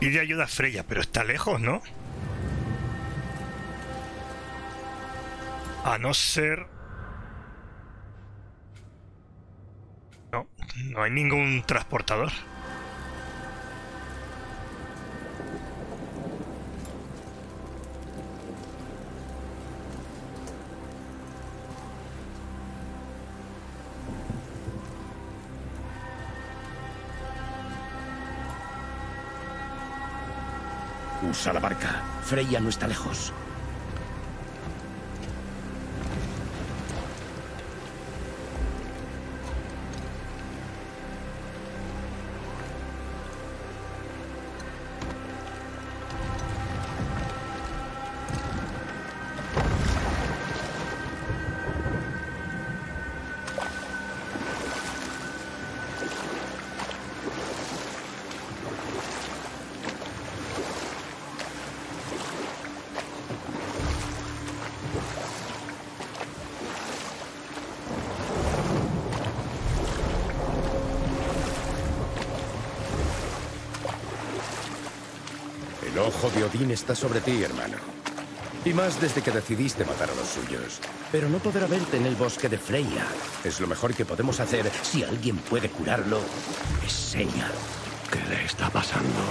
Ir de ayuda a Freya, pero está lejos, ¿no? A no ser... No, no hay ningún transportador. Usa la barca. Freya no está lejos. El ojo de Odín está sobre ti, hermano. Y más desde que decidiste matar a los suyos. Pero no podrá verte en el bosque de Freya. Es lo mejor que podemos hacer. Si alguien puede curarlo, es ella. ¿Qué le está pasando?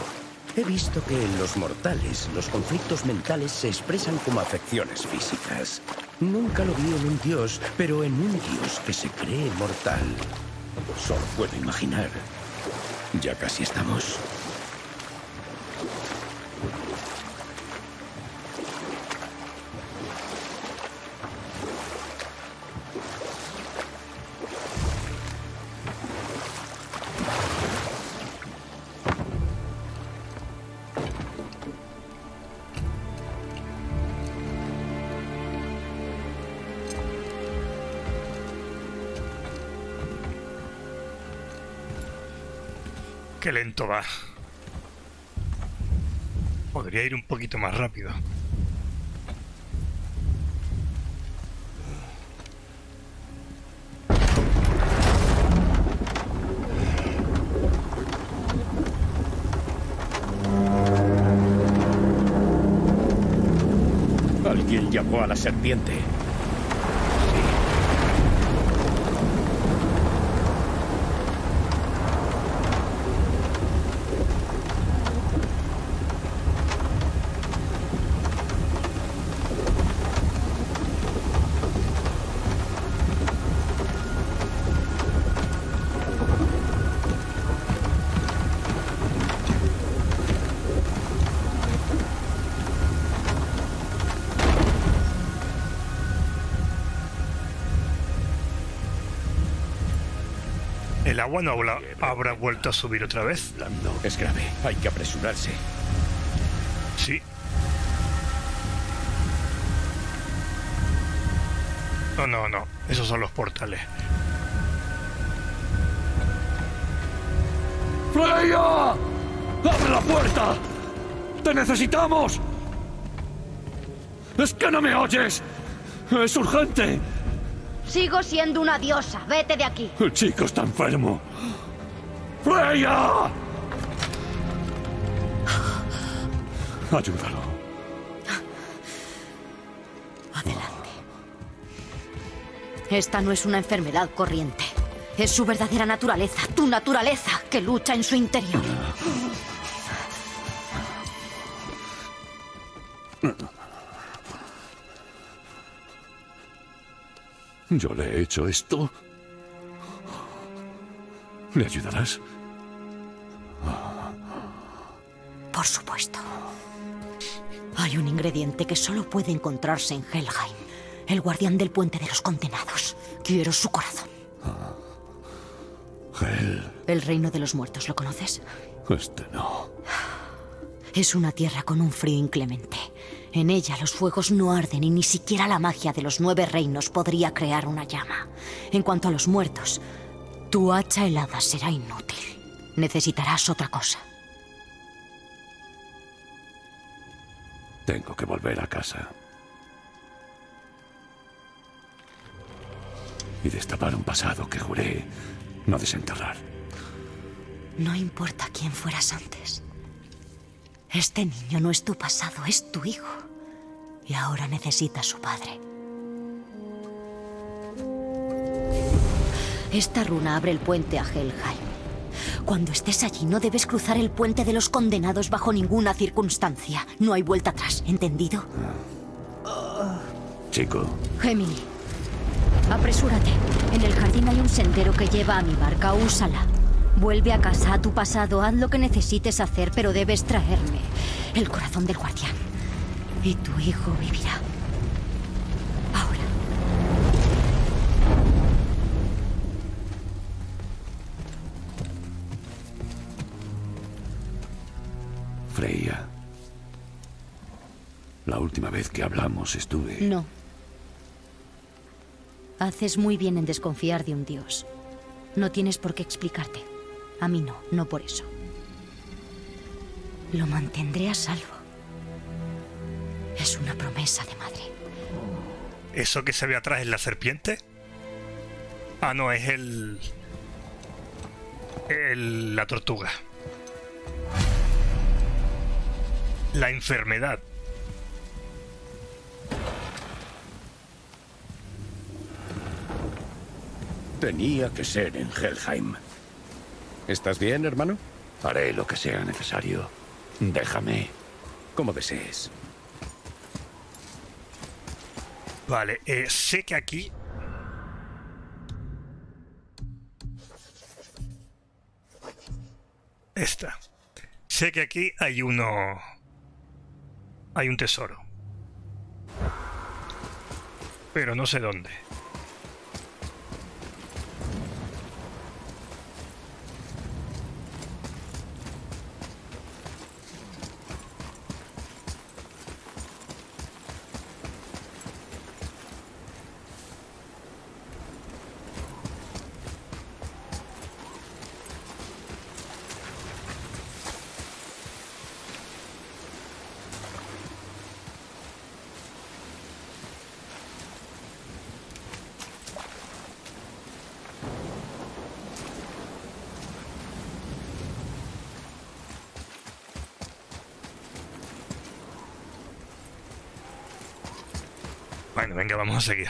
He visto que en los mortales, los conflictos mentales se expresan como afecciones físicas. Nunca lo vi en un dios, pero en un dios que se cree mortal. Solo puedo imaginar. Ya casi estamos. Qué lento va. Podría ir un poquito más rápido. Alguien llamó a la serpiente. El agua no habrá vuelto a subir otra vez. Es grave, hay que apresurarse. Sí. No, no, no. Esos son los portales. ¡Freya! ¡Abre la puerta! ¡Te necesitamos! ¡Es que no me oyes! ¡Es urgente! Sigo siendo una diosa. Vete de aquí. El chico está enfermo. ¡Freya! Ayúdalo. Adelante. Esta no es una enfermedad corriente. Es su verdadera naturaleza, tu naturaleza, que lucha en su interior. ¿Yo le he hecho esto? ¿Le ayudarás? Por supuesto. Hay un ingrediente que solo puede encontrarse en Helheim. El guardián del puente de los condenados. Quiero su corazón. Hel. El reino de los muertos, ¿lo conoces? Este no. Es una tierra con un frío inclemente. En ella los fuegos no arden y ni siquiera la magia de los 9 reinos podría crear una llama. En cuanto a los muertos, tu hacha helada será inútil. Necesitarás otra cosa. Tengo que volver a casa. Y destapar un pasado que juré no desenterrar. No importa quién fueras antes. Este niño no es tu pasado, es tu hijo. Y ahora necesita a su padre. Esta runa abre el puente a Helheim. Cuando estés allí no debes cruzar el puente de los condenados bajo ninguna circunstancia. No hay vuelta atrás, ¿entendido? Chico. Gemini, apresúrate. En el jardín hay un sendero que lleva a mi barca. Úsala. Vuelve a casa, a tu pasado. Haz lo que necesites hacer, pero debes traerme el corazón del guardián. Y tu hijo vivirá. Ahora. Freya. La última vez que hablamos estuve... No. Haces muy bien en desconfiar de un dios. No tienes por qué explicarte. A mí no, no por eso. Lo mantendré a salvo. Es una promesa de madre. ¿Eso que se ve atrás es la serpiente? Ah, no, es la tortuga. La enfermedad. Tenía que ser en Helheim. ¿Estás bien, hermano? Haré lo que sea necesario. Déjame. Como desees. Vale, sé que aquí... Esta. Sé que aquí hay uno... Hay un tesoro. Pero no sé dónde. Bueno, venga, vamos a seguir.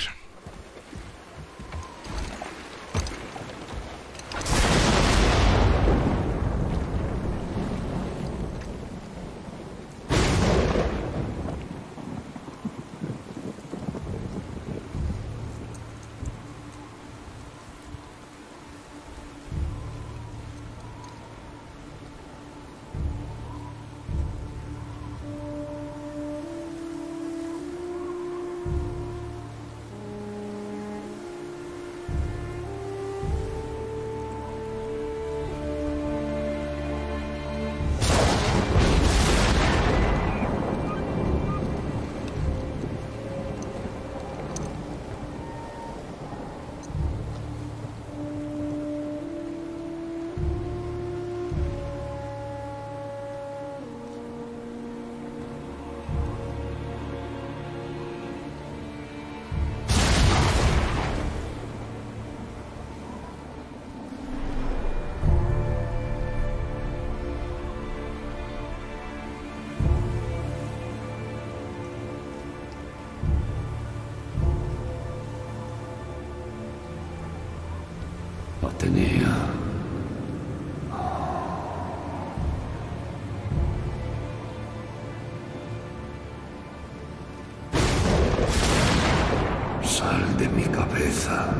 Sal de mi cabeza.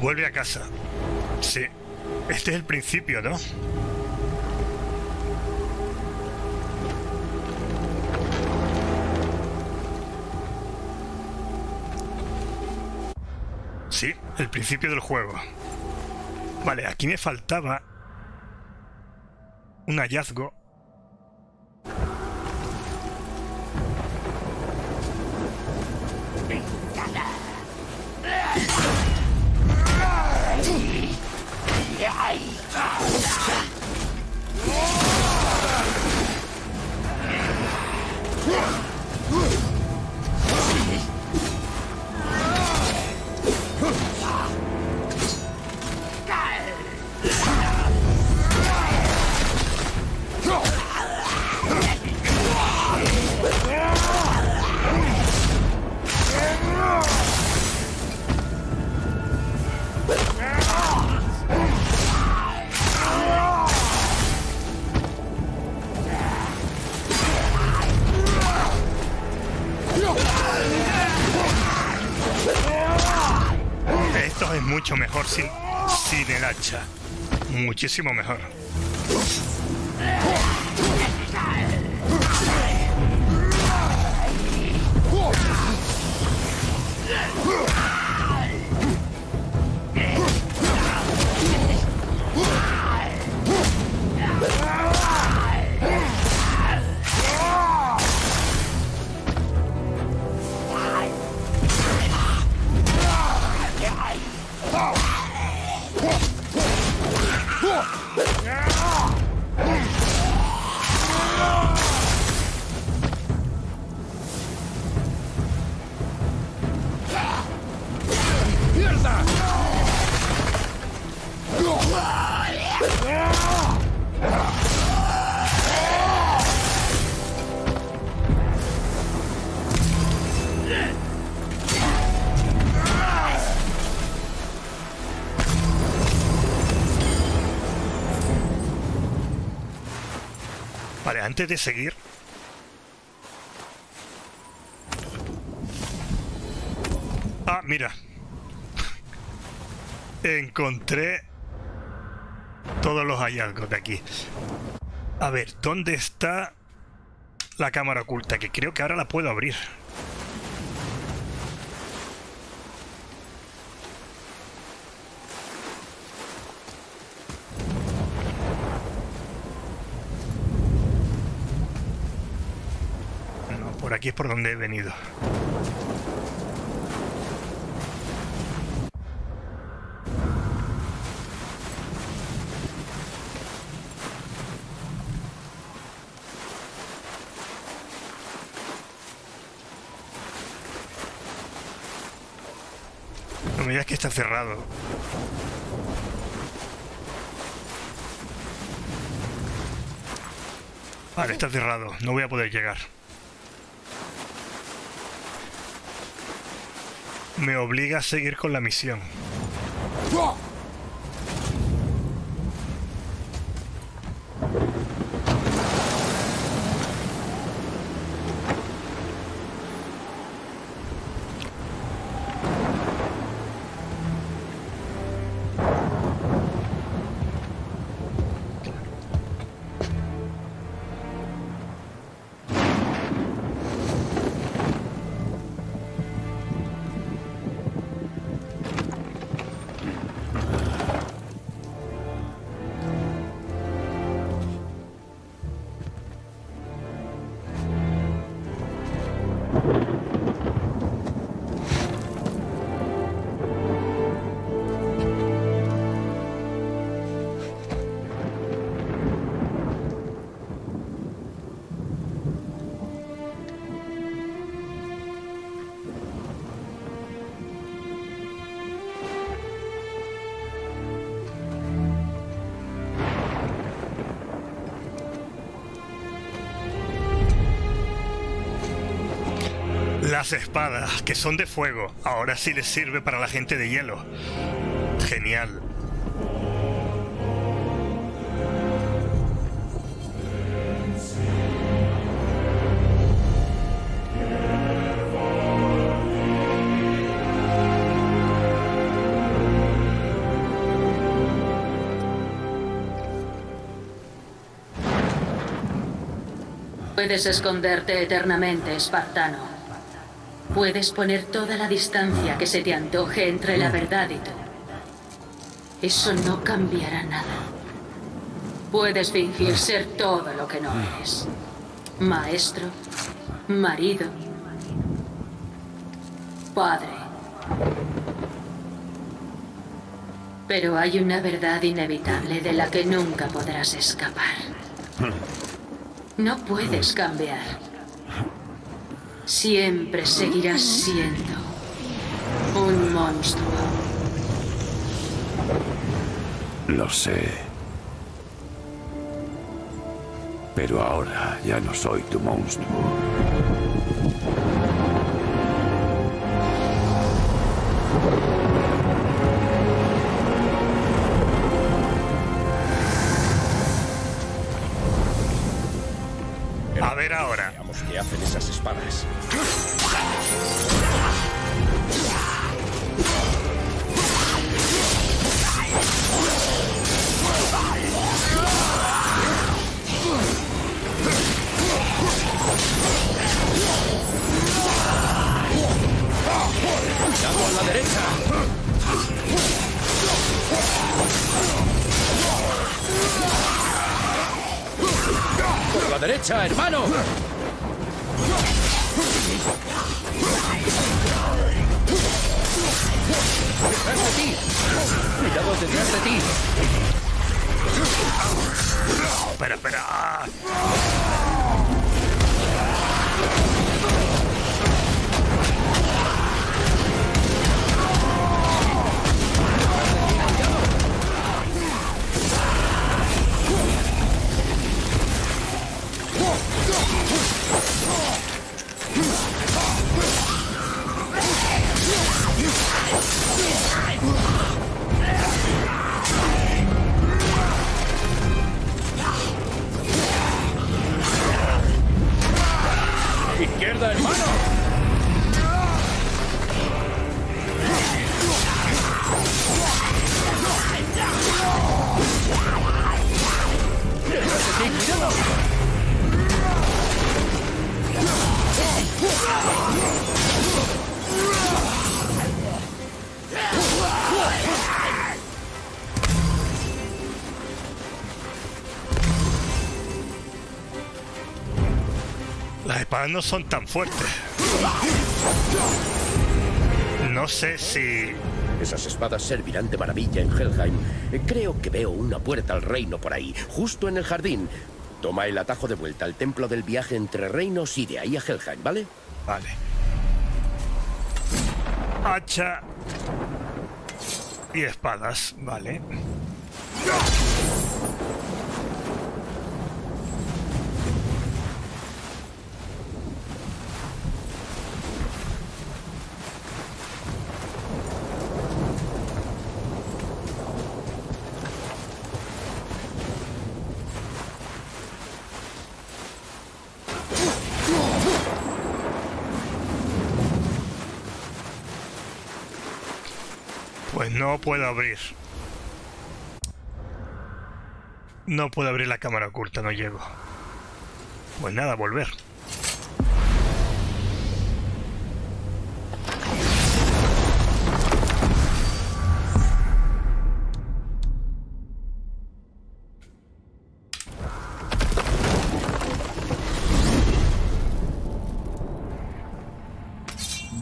Vuelve a casa. Sí. Este es el principio, ¿no? Sí, el principio del juego. Vale, aquí me faltaba un hallazgo. Esto es mucho mejor sin el hacha. Muchísimo mejor. Vale, antes de seguir... Ah, mira. Encontré todos los hallazgos de aquí. A ver, ¿dónde está la cámara oculta? Que creo que ahora la puedo abrir. Por aquí es por donde he venido. No me digas que está cerrado. Vale, está cerrado. No voy a poder llegar. Me obliga a seguir con la misión. Las espadas, que son de fuego, ahora sí les sirve para la gente de hielo. Genial. puedes esconderte eternamente, espartano. Puedes poner toda la distancia que se te antoje entre la verdad y tú. Eso no cambiará nada. Puedes fingir ser todo lo que no eres. Maestro, marido, padre. Pero hay una verdad inevitable de la que nunca podrás escapar. No puedes cambiar. Siempre seguirás siendo un monstruo. Lo sé. Pero ahora ya no soy tu monstruo. A ver ahora. Veamos qué hacen esas espadas. ¡Cuidado a la derecha! ¡Por la derecha, hermano! ¡Detrás de ti! ¡Cuidado detrás de ti! ¡Espera, espera! ¡Izquierda, hermano! ¡Cuidado! Las espadas no son tan fuertes. No sé si... Esas espadas servirán de maravilla en Helheim. Creo que veo una puerta al reino por ahí, justo en el jardín. Toma el atajo de vuelta al templo del viaje entre reinos y de ahí a Helheim, ¿vale? Vale. Hacha y espadas, vale. No puedo abrir. No puedo abrir la cámara oculta, no llego. Pues nada, volver.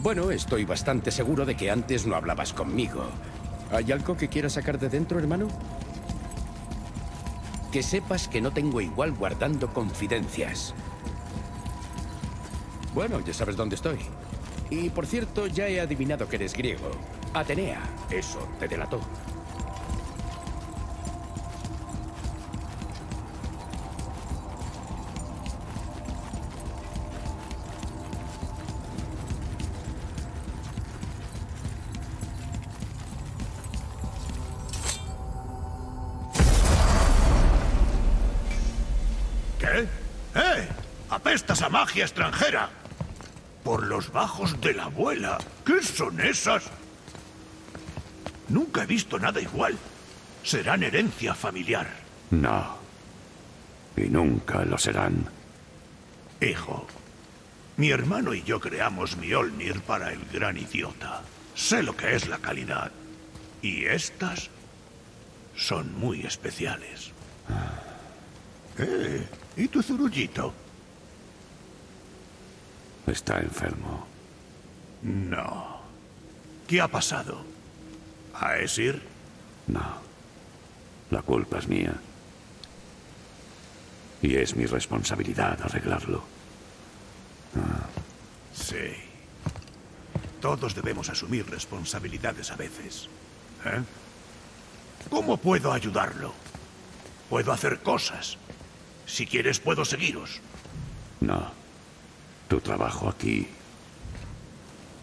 Bueno, estoy bastante seguro de que antes no hablabas conmigo. ¿Hay algo que quieras sacar de dentro, hermano? Que sepas que no tengo igual guardando confidencias. Bueno, ya sabes dónde estoy. Y por cierto, ya he adivinado que eres griego. Atenea, eso te delató. Esa magia extranjera. Por los bajos de la abuela. ¿Qué son esas? Nunca he visto nada igual. Serán herencia familiar. No. Y nunca lo serán. Hijo, mi hermano y yo creamos Mjolnir para el gran idiota. Sé lo que es la calidad. Y estas son muy especiales. ¿Y tu zurullito? ¿Está enfermo? No. ¿Qué ha pasado? ¿A Esir? No. La culpa es mía. Y es mi responsabilidad arreglarlo. Sí. Todos debemos asumir responsabilidades a veces. ¿Eh? ¿Cómo puedo ayudarlo? Puedo hacer cosas. Si quieres, puedo seguiros. No. Tu trabajo aquí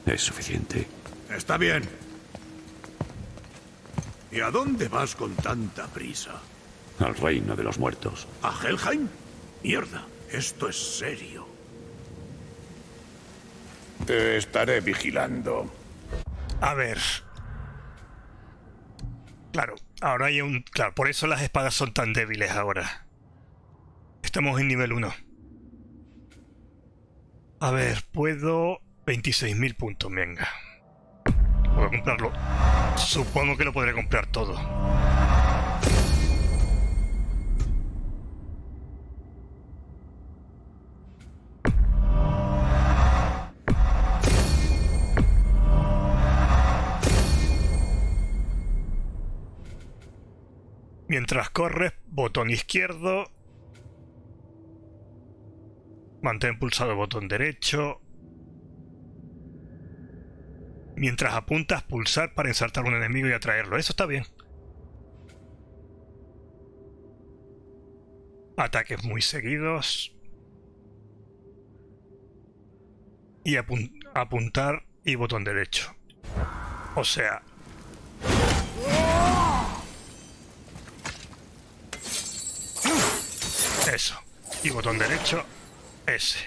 es suficiente. Está bien. ¿Y a dónde vas con tanta prisa? Al reino de los muertos. ¿A Helheim? Mierda, esto es serio. Te estaré vigilando. A ver. Claro, ahora hay un... Claro, por eso las espadas son tan débiles ahora. Estamos en nivel 1. A ver, puedo... 26.000 puntos, venga. Puedo comprarlo. Supongo que lo podré comprar todo. Mientras corres, botón izquierdo. Mantén pulsado botón derecho. Mientras apuntas, pulsar para ensartar un enemigo y atraerlo. Eso está bien. Ataques muy seguidos. Y apuntar y botón derecho. O sea... Eso. Y botón derecho, ese.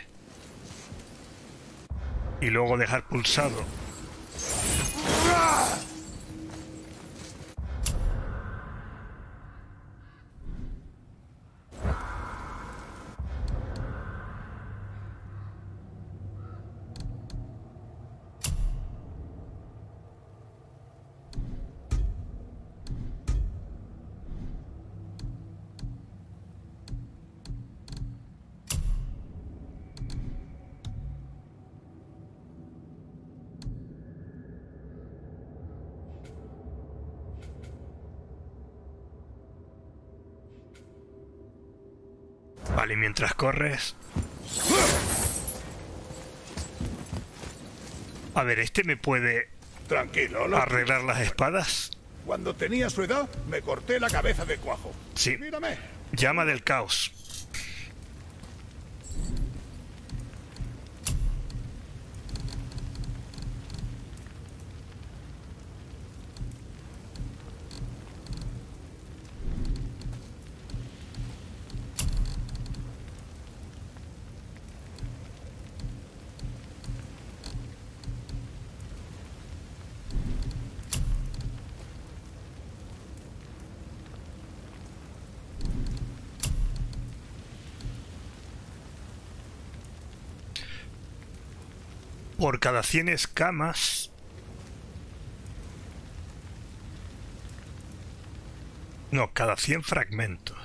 Y luego dejar pulsado. Vale, y mientras corres... A ver, ¿este me puede arreglar las espadas? Cuando tenía su edad, me corté la cabeza de cuajo. Sí. Mírame. Llama del caos. Por cada 100 escamas... No, cada 100 fragmentos.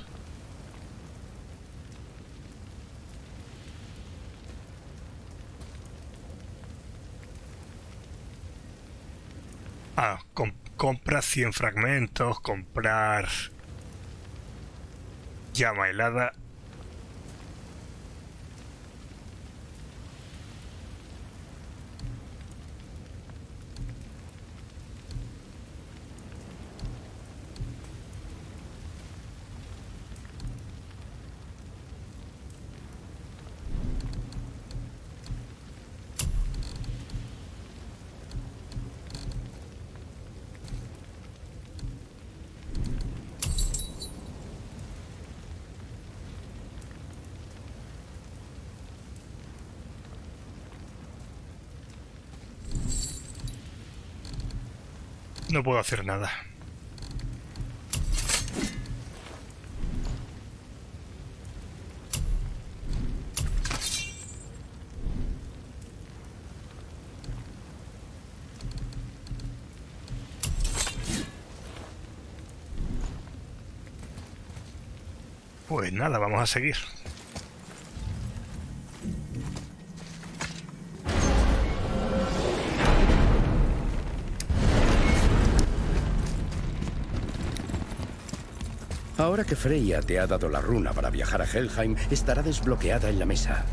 Ah, comprar 100 fragmentos, comprar... Llama helada... No puedo hacer nada. Pues nada, vamos a seguir. Ahora que Freya te ha dado la runa para viajar a Helheim, estará desbloqueada en la mesa.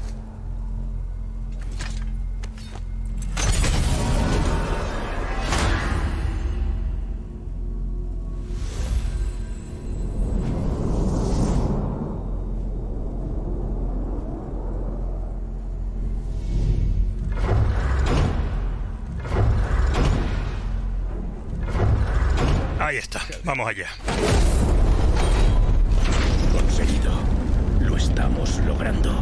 Ahí está, vamos allá. Conseguido. Lo estamos logrando.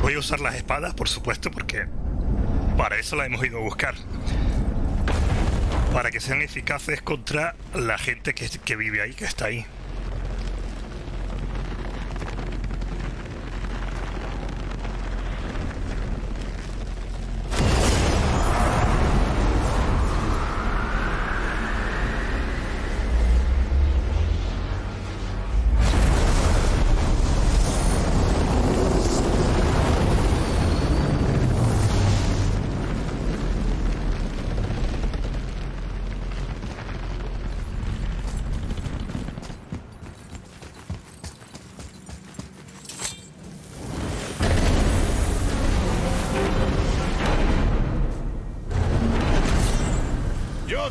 Voy a usar las espadas, por supuesto, porque para eso las hemos ido a buscar. Para que sean eficaces contra la gente que vive ahí, que está ahí.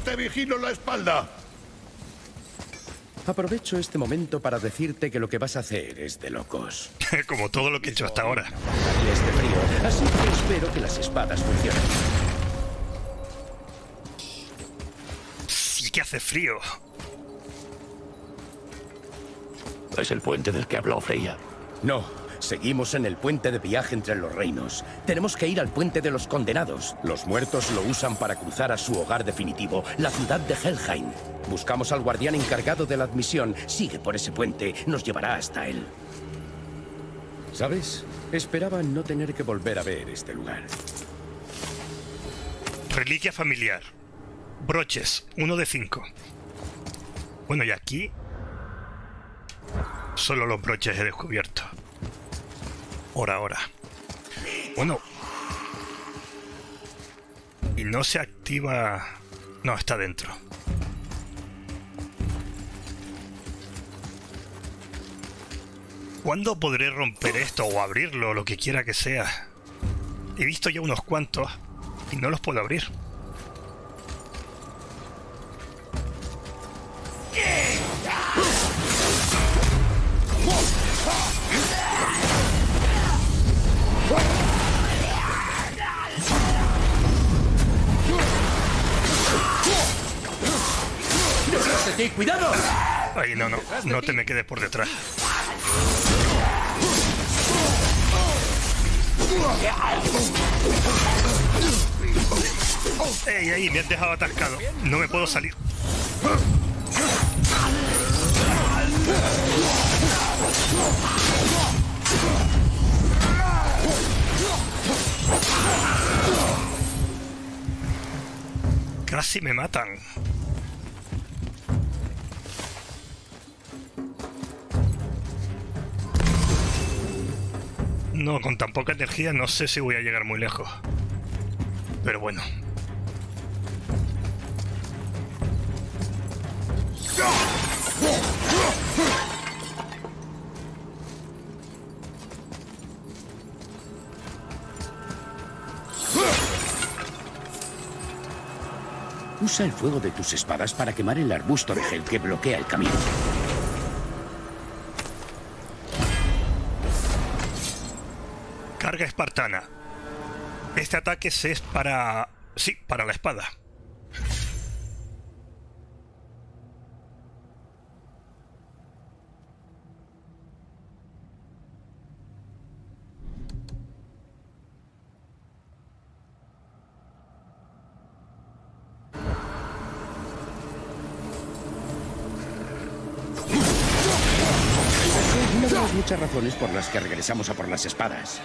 ¡Te vigilo la espalda! Aprovecho este momento para decirte que lo que vas a hacer es de locos. Como todo lo que he hecho hasta ahora. Este frío, así que espero que las espadas funcionen. Sí que hace frío. ¿Es el puente del que habló Freya? No, seguimos en el puente de viaje entre los reinos. Tenemos que ir al puente de los condenados. Los muertos lo usan para cruzar a su hogar definitivo, la ciudad de Helheim. Buscamos al guardián encargado de la admisión. Sigue por ese puente, nos llevará hasta él. ¿Sabes? Esperaba no tener que volver a ver este lugar. Reliquia familiar. Broches, 1 de 5. Bueno, y aquí... solo los broches he descubierto. Ahora. Bueno. Y no se activa... no, está dentro. ¿Cuándo podré romper esto o abrirlo, lo que quiera que sea? He visto ya unos cuantos y no los puedo abrir. ¡Cuidado! Ay, no, no. No te me quedes por detrás. ¡Ey, ey! Me han dejado atascado. No me puedo salir. Casi me matan. No, con tan poca energía no sé si voy a llegar muy lejos. Pero bueno. Usa el fuego de tus espadas para quemar el arbusto de Hel que bloquea el camino. Carga espartana. Este ataque es para... sí, para la espada. Una de las muchas razones por las que regresamos a por las espadas.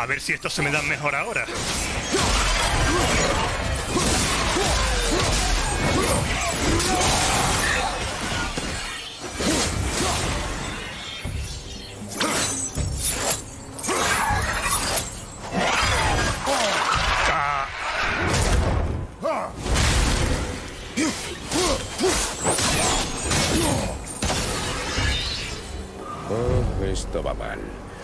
A ver si esto se me da mejor ahora. Oh, esto va mal.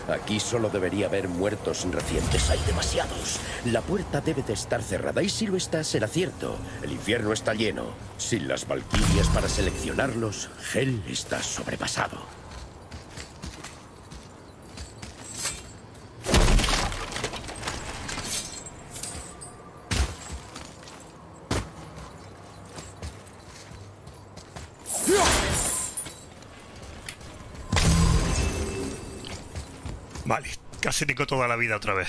Aquí solo debería haber muertos recientes, hay demasiados. La puerta debe de estar cerrada y si lo está, será cierto. El infierno está lleno. Sin las Valquirias para seleccionarlos, Hel está sobrepasado. Vale, casi tengo toda la vida otra vez.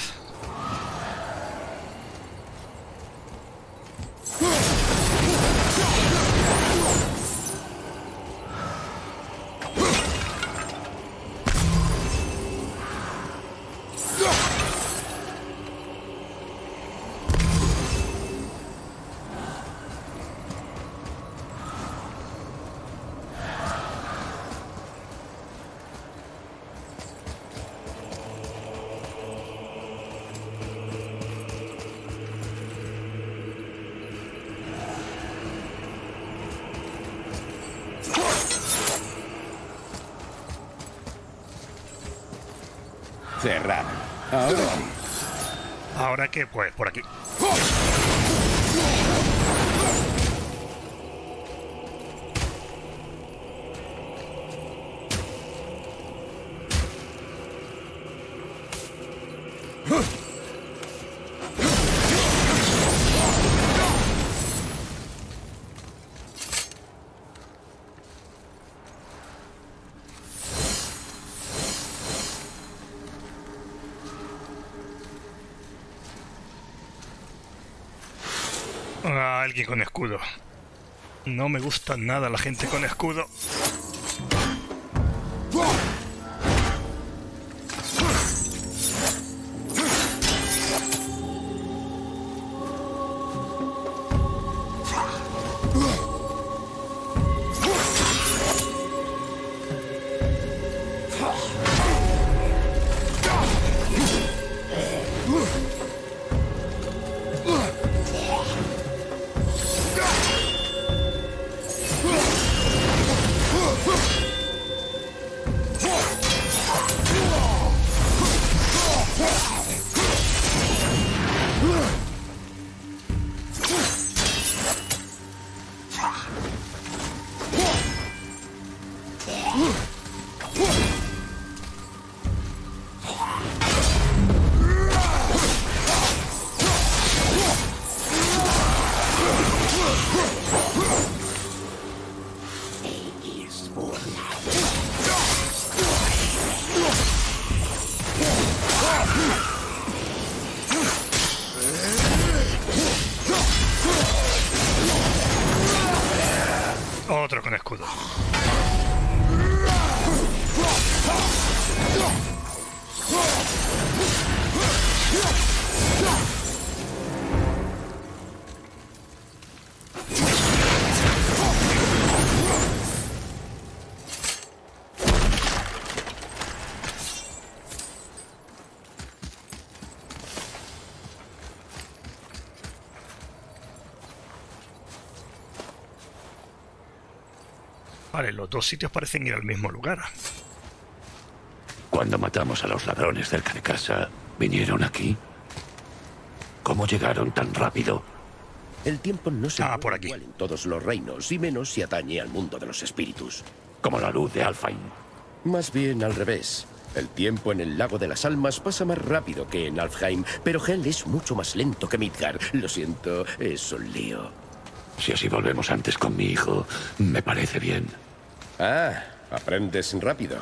Cerrar. Ahora sí. ¿Ahora qué? Pues por aquí. Alguien con escudo. No me gusta nada la gente con escudo. Otro con escudo. Vale, los dos sitios parecen ir al mismo lugar. Cuando matamos a los ladrones cerca de casa, ¿vinieron aquí? ¿Cómo llegaron tan rápido? El tiempo no se mueve por aquí. Igual en todos los reinos, y menos si atañe al mundo de los espíritus. Como la luz de Alfheim. Más bien al revés. El tiempo en el Lago de las Almas pasa más rápido que en Alfheim, pero Hel es mucho más lento que Midgar. Lo siento, es un lío. Si así volvemos antes con mi hijo, me parece bien. Ah, aprendes rápido.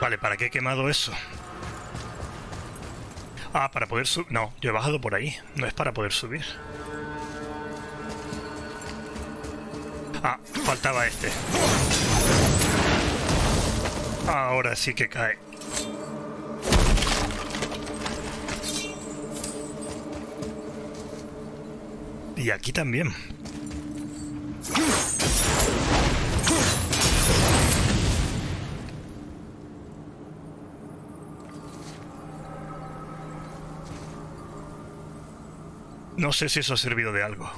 Vale, ¿para qué he quemado eso? Ah, para poder subir. No, yo he bajado por ahí. No es para poder subir. Ah, faltaba este. Ahora sí que cae. Y aquí también. No sé si eso ha servido de algo.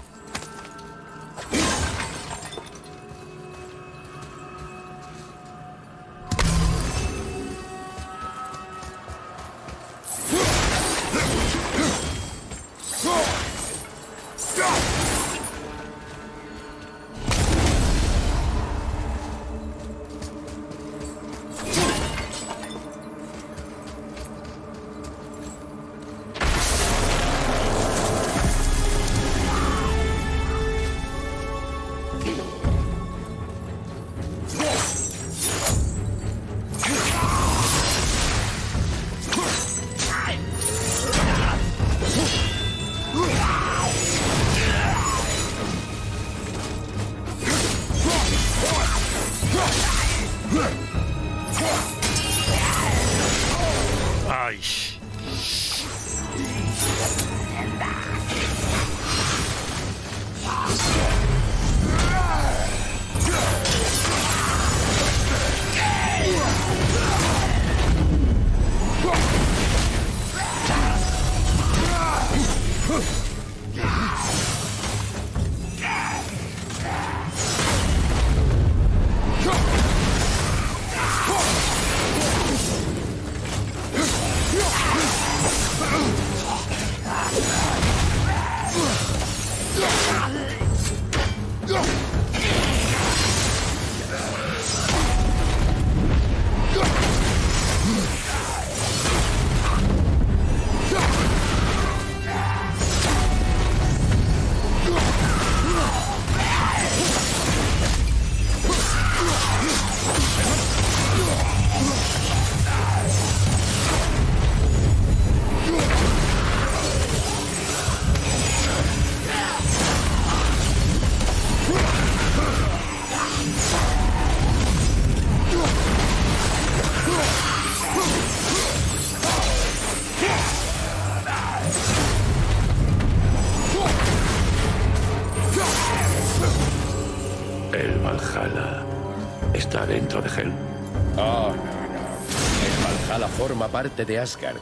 Parte de Asgard.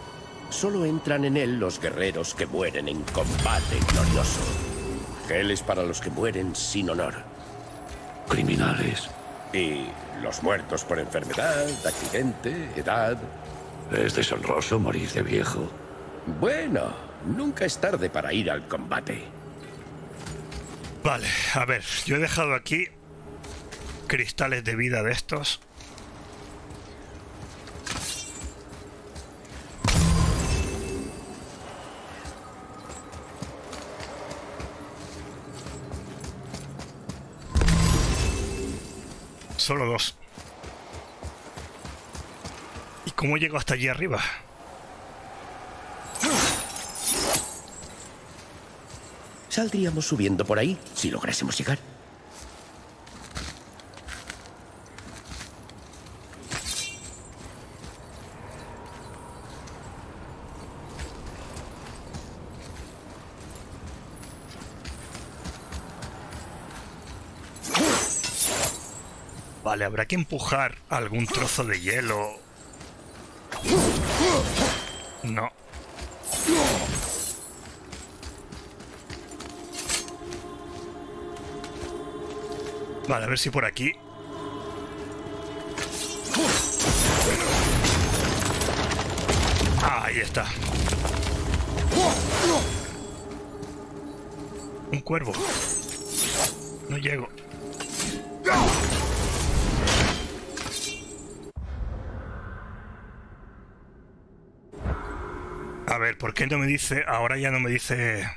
Solo entran en él los guerreros que mueren en combate glorioso. Hel es para los que mueren sin honor. Criminales. Y los muertos por enfermedad, accidente, edad. Es deshonroso morir de viejo. Bueno, nunca es tarde para ir al combate. Vale, a ver, yo he dejado aquí cristales de vida de estos. Solo dos. ¿Cómo llego hasta allí arriba? Saldríamos subiendo por ahí, si lográsemos llegar. Vale, habrá que empujar algún trozo de hielo. No. Vale, a ver si por aquí. Ahí está. Un cuervo. No llego. A ver, ¿por qué no me dice? Ahora ya no me dice.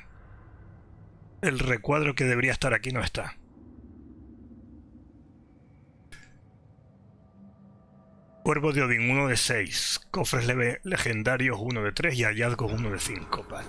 El recuadro que debería estar aquí no está. Cuervo de Odín, 1 de 6. Cofres legendarios, 1 de 3. Y hallazgos, 1 de 5. Vale.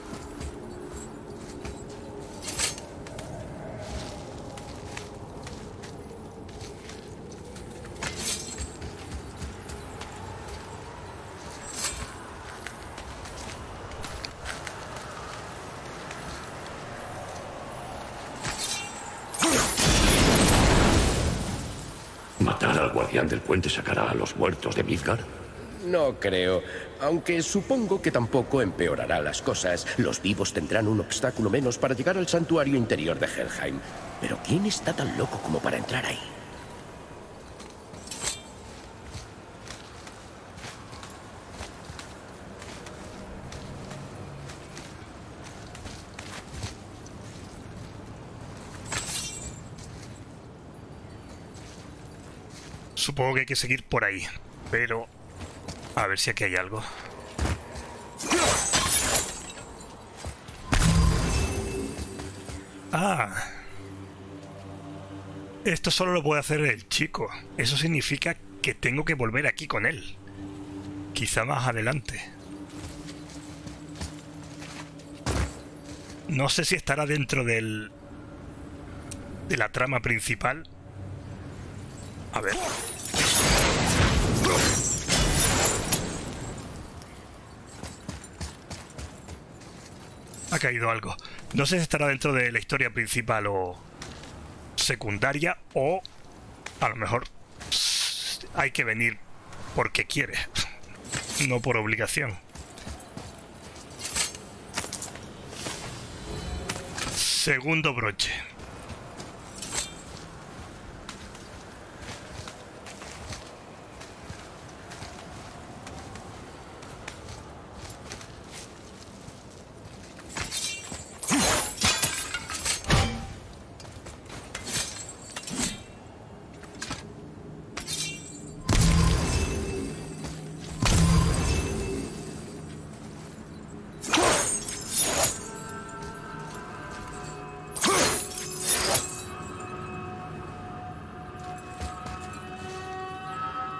¿Del puente sacará a los muertos de Midgar? No creo, aunque supongo que tampoco empeorará las cosas. Los vivos tendrán un obstáculo menos para llegar al santuario interior de Helheim. Pero ¿quién está tan loco como para entrar ahí? Supongo que hay que seguir por ahí, pero a ver si aquí hay algo. Ah, esto solo lo puede hacer el chico. Eso significa que tengo que volver aquí con él. Quizá más adelante. No sé si estará dentro de la trama principal. A ver. Ha caído algo. No sé si estará dentro de la historia principal o secundaria, o a lo mejor hay que venir porque quiere, no por obligación. Segundo broche.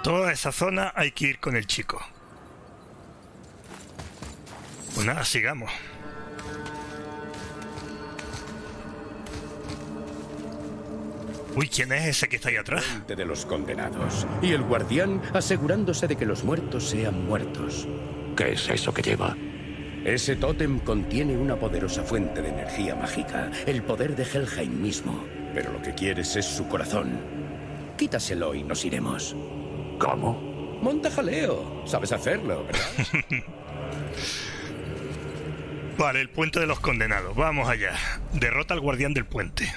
Toda esa zona hay que ir con el chico. Pues nada, sigamos. Uy, ¿quién es ese que está ahí atrás? De los condenados. Y el guardián asegurándose de que los muertos sean muertos. ¿Qué es eso que lleva? Ese tótem contiene una poderosa fuente de energía mágica. El poder de Helheim mismo. Pero lo que quieres es su corazón. Quítaselo y nos iremos. ¿Cómo? Monta jaleo. Sabes hacerlo, ¿verdad? Vale, el puente de los condenados. Vamos allá. Derrota al guardián del puente.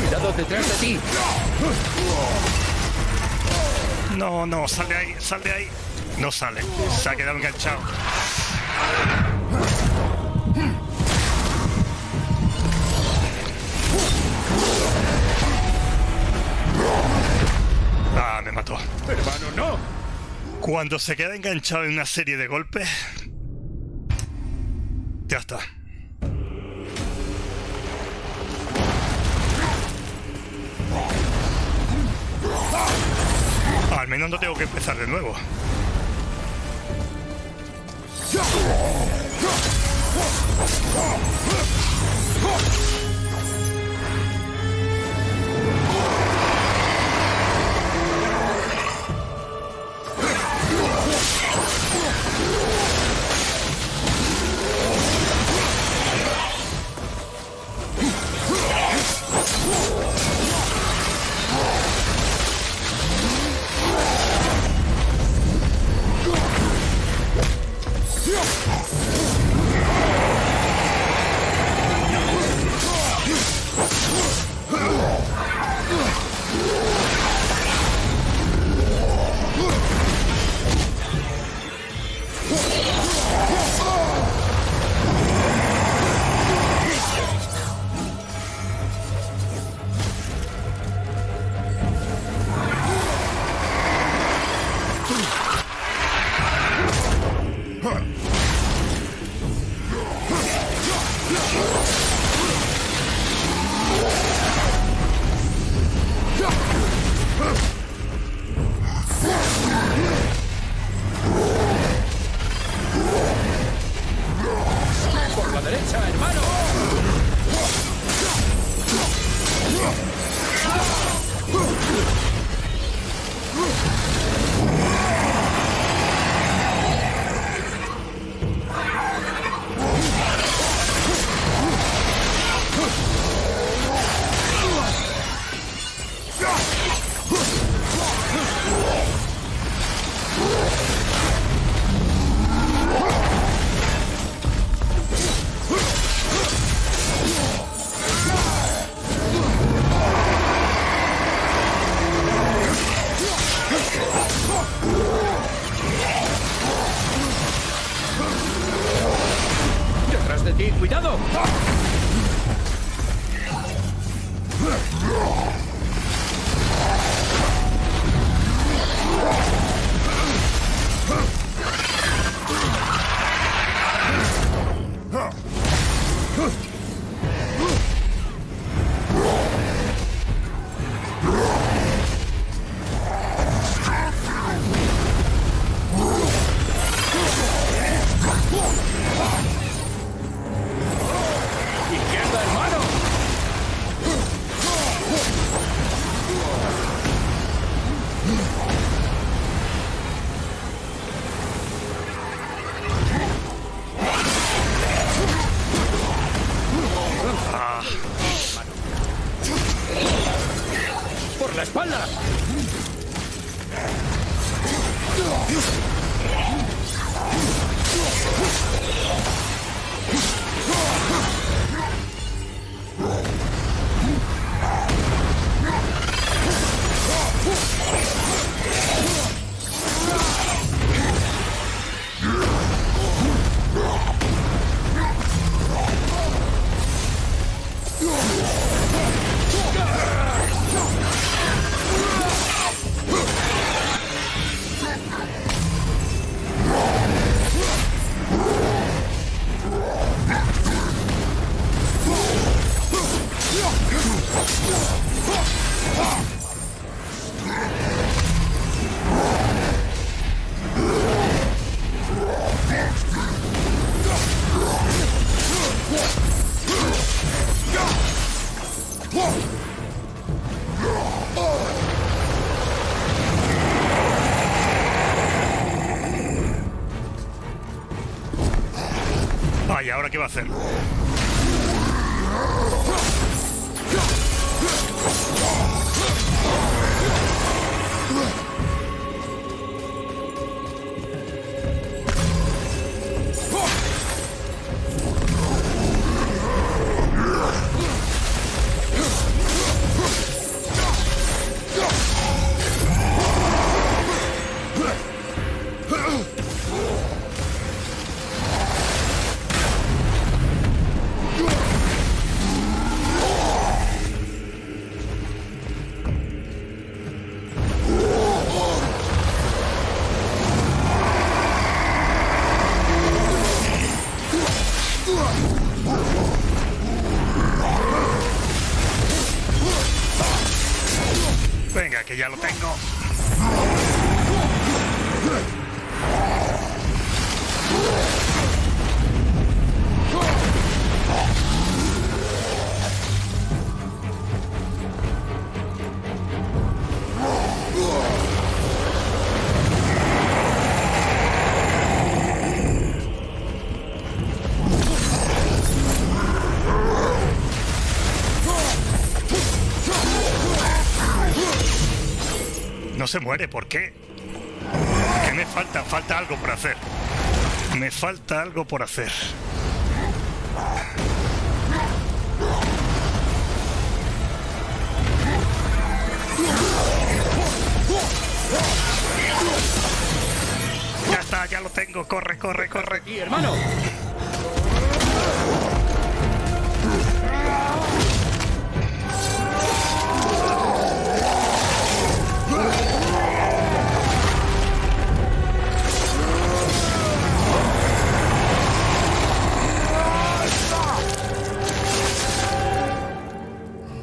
Cuidado detrás de ti. No, no, sal de ahí, sal de ahí. No sale, se ha quedado enganchado. Ah, me mató. Hermano, no. Cuando se queda enganchado en una serie de golpes, ya está. Al menos no tengo que empezar de nuevo. ¿Ahora qué va a hacer? que ya lo tengo. Se muere, ¿por qué? ¿Qué me falta? Falta algo por hacer. Me falta algo por hacer. Ya está, ya lo tengo. Corre, corre, corre. ¡Y hermano!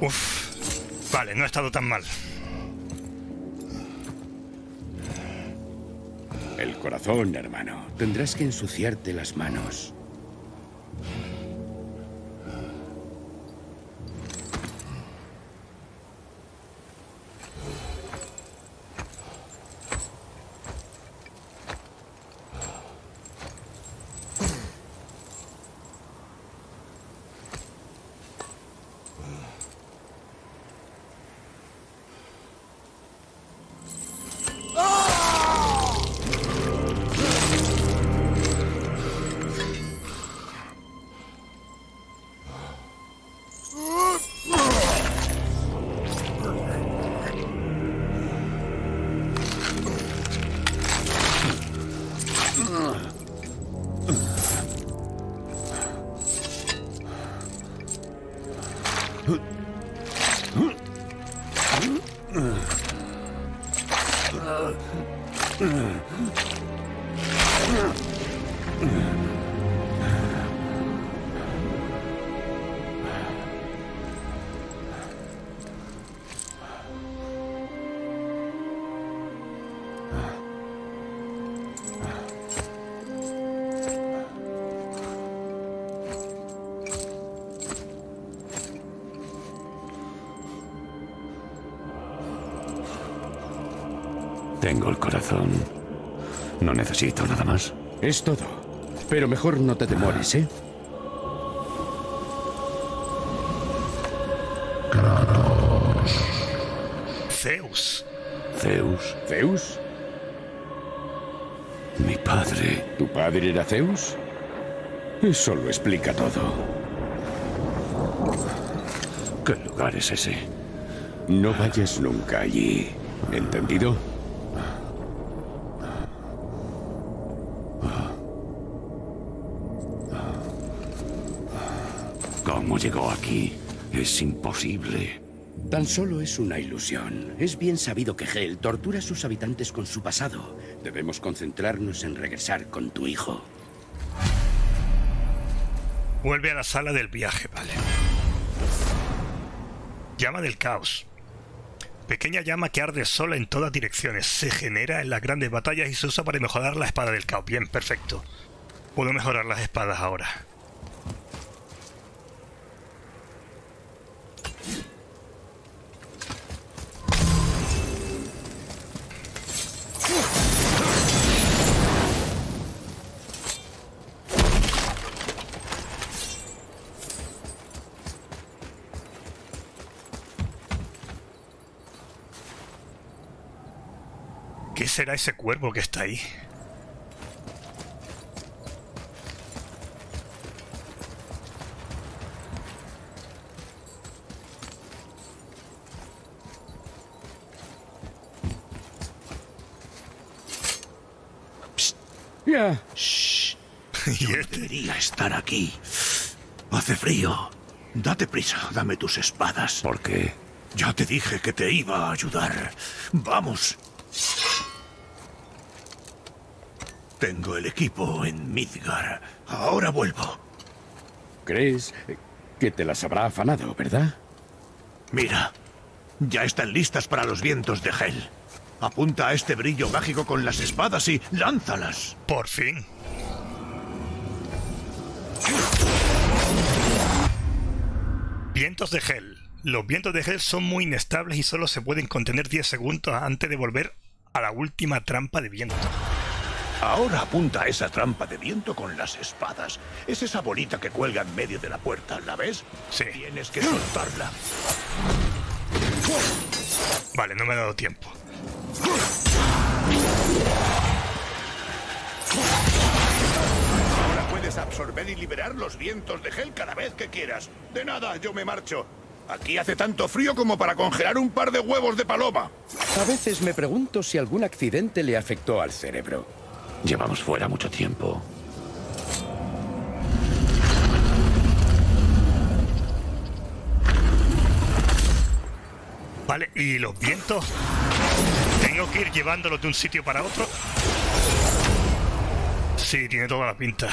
Uf, vale, no ha estado tan mal. El corazón, hermano. Tendrás que ensuciarte las manos. Tengo el corazón. No necesito nada más. Es todo. Pero mejor no te demores, ¿eh? Kratos. Zeus. ¿Zeus? ¿Zeus? Mi padre. ¿Tu padre era Zeus? Eso lo explica todo. ¿Qué lugar es ese? No vayas nunca allí. ¿Entendido? ¿Cómo llegó aquí? Es imposible. Tan solo es una ilusión. Es bien sabido que Hel tortura a sus habitantes con su pasado. Debemos concentrarnos en regresar con tu hijo. Vuelve a la sala del viaje, vale. Llama del caos. Pequeña llama que arde sola en todas direcciones. Se genera en las grandes batallas y se usa para mejorar la espada del caos. Bien, perfecto. Puedo mejorar las espadas ahora. ¿Qué será ese cuervo que está ahí? Psst. Yeah. Shh. Yo debería estar aquí. Hace frío. Date prisa, dame tus espadas. ¿Por qué? Ya te dije que te iba a ayudar. Vamos. Tengo el equipo en Midgar. Ahora vuelvo. ¿Crees que te las habrá afanado, verdad? Mira, Ya están listas para los vientos de Hel. Apunta a este brillo mágico con las espadas y lánzalas. Por fin. Vientos de Hel. Los vientos de Hel son muy inestables y solo se pueden contener 10 segundos antes de volver a la última trampa de viento. Ahora apunta a esa trampa de viento con las espadas. Es esa bolita que cuelga en medio de la puerta, ¿la ves? Sí. Tienes que soltarla. Vale, no me ha dado tiempo. Ahora puedes absorber y liberar los vientos de Hel cada vez que quieras. De nada, yo me marcho. Aquí hace tanto frío como para congelar un par de huevos de paloma. A veces me pregunto si algún accidente le afectó al cerebro. Llevamos fuera mucho tiempo. Vale, ¿y los vientos? ¿Tengo que ir llevándolos de un sitio para otro? Sí, tiene toda la pinta.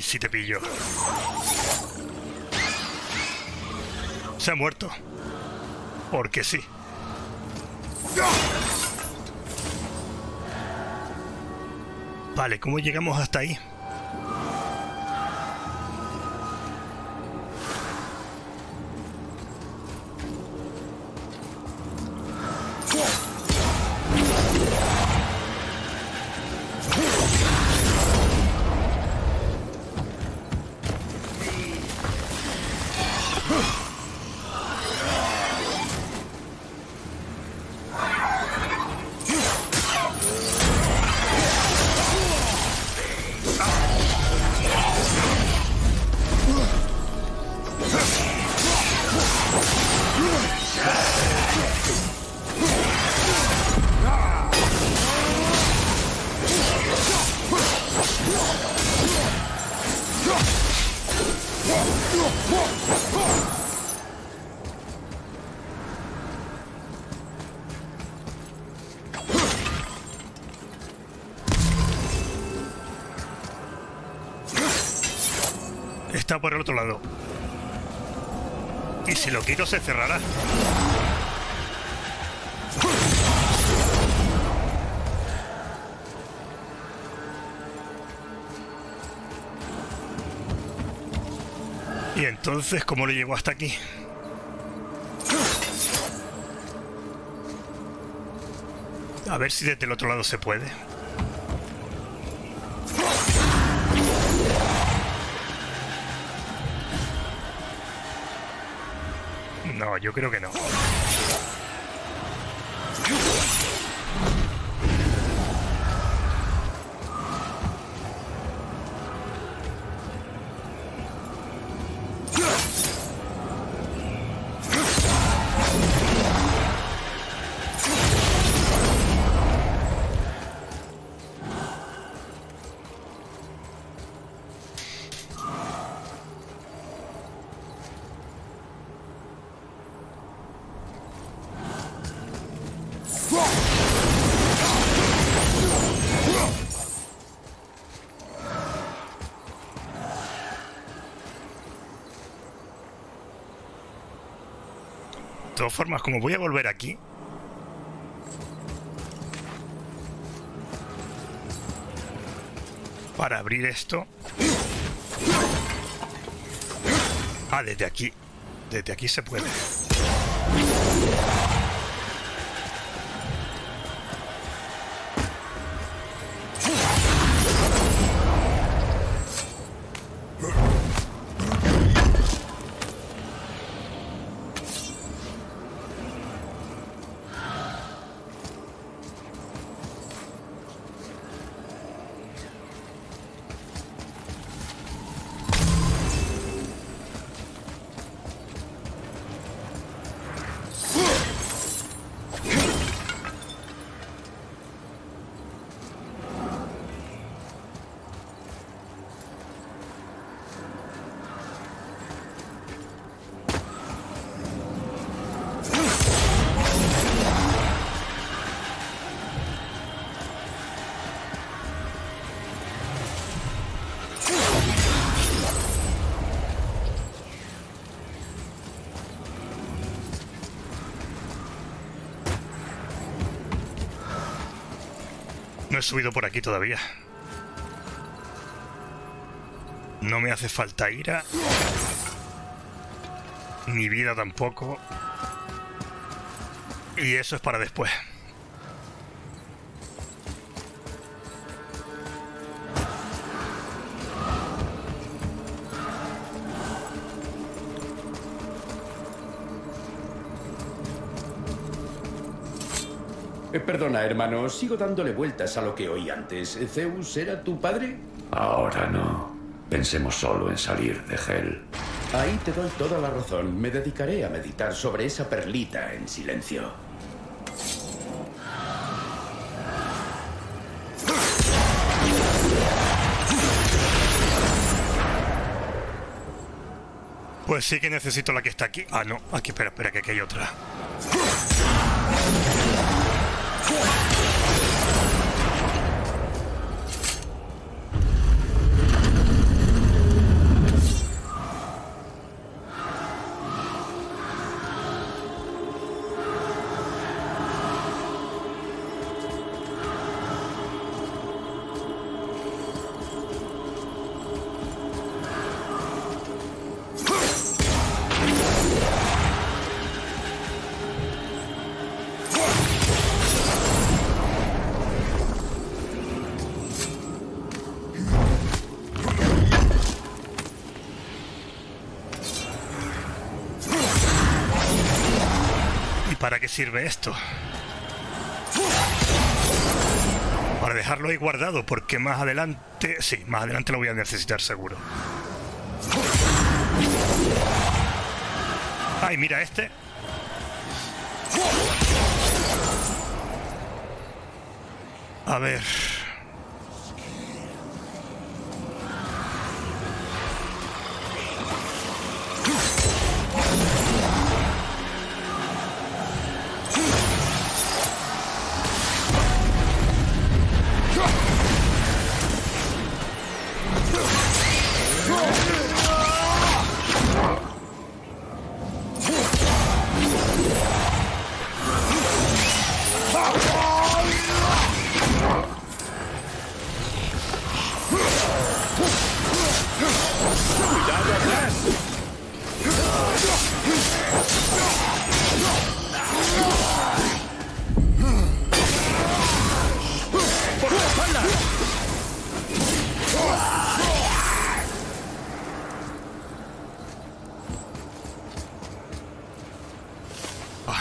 Si te pillo. Se ha muerto. Porque sí. Vale, ¿cómo llegamos hasta ahí? Está por el otro lado. Y si lo quito se cerrará. Y entonces, ¿cómo lo llevo hasta aquí? A ver si desde el otro lado se puede. No, yo creo que no. De todas formas, como voy a volver aquí, para abrir esto. Ah, desde aquí. Desde aquí se puede. No he subido por aquí todavía. No me hace falta ira. Ni vida tampoco. Y eso es para después. Perdona, hermano, sigo dándole vueltas a lo que oí antes. ¿Zeus era tu padre? Ahora no. Pensemos solo en salir de Hel. Ahí te doy toda la razón. Me dedicaré a meditar sobre esa perlita en silencio. Pues sí que necesito la que está aquí. Ah, no. Aquí, espera, que aquí hay otra. ¿Para qué sirve esto? Para dejarlo ahí guardado, porque más adelante... Sí, más adelante lo voy a necesitar seguro. ¡Ay, mira este! A ver...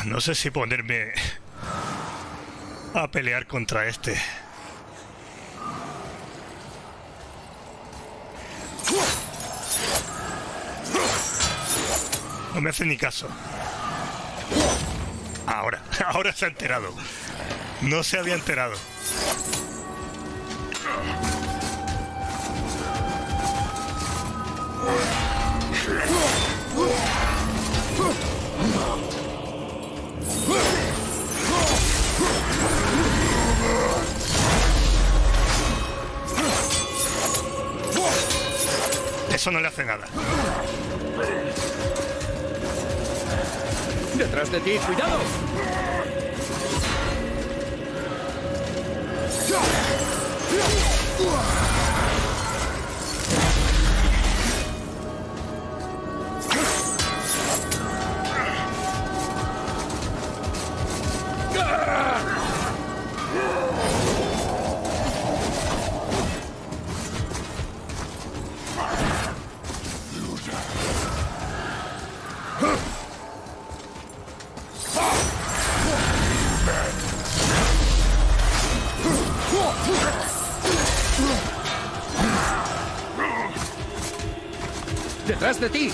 No sé si ponerme a pelear contra este. No me hace ni caso. Ahora se ha enterado. No se había enterado. Eso no le hace nada. Detrás de ti, cuidado. ¡Detrás de ti!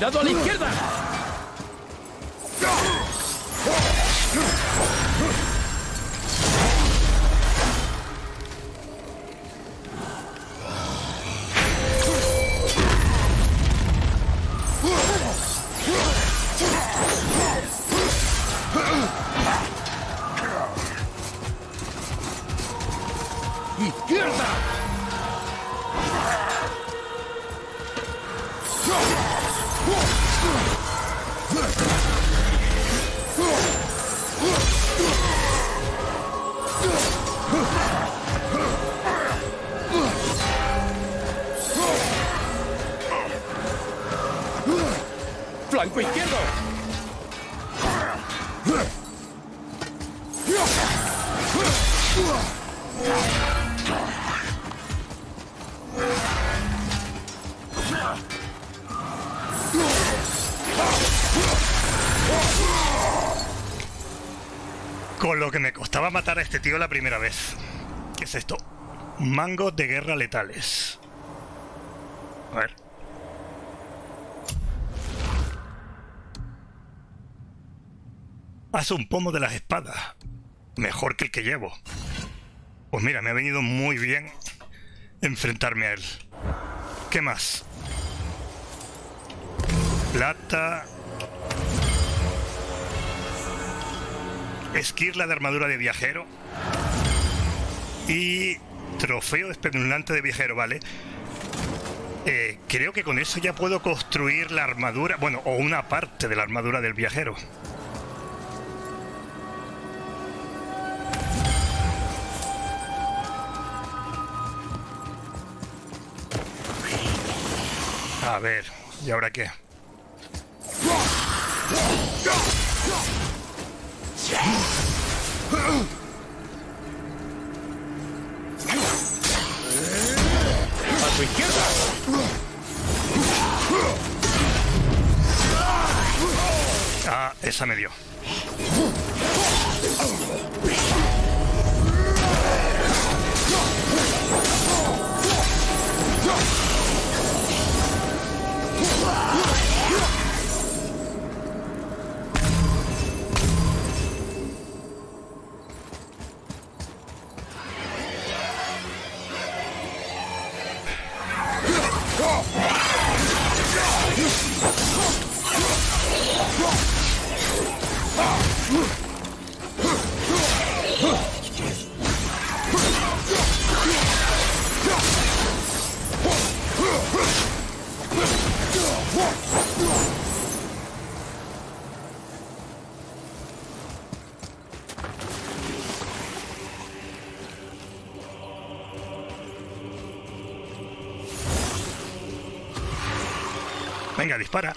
¡Cuidado a la izquierda! ¡Flanco izquierdo! Con lo que me costaba matar a este tío la primera vez. ¿Qué es esto? Mangos de guerra letales. A ver. Haz un pomo de las espadas. Mejor que el que llevo. Pues mira, me ha venido muy bien enfrentarme a él. ¿Qué más? Plata. Esquirla de armadura de viajero. Y trofeo espeluznante de viajero, vale. Creo que con eso ya puedo construir la armadura. Bueno, o una parte de la armadura del viajero. A ver, ¿y ahora qué? ¡A tu izquierda! Ah, esa me dio. Venga, dispara.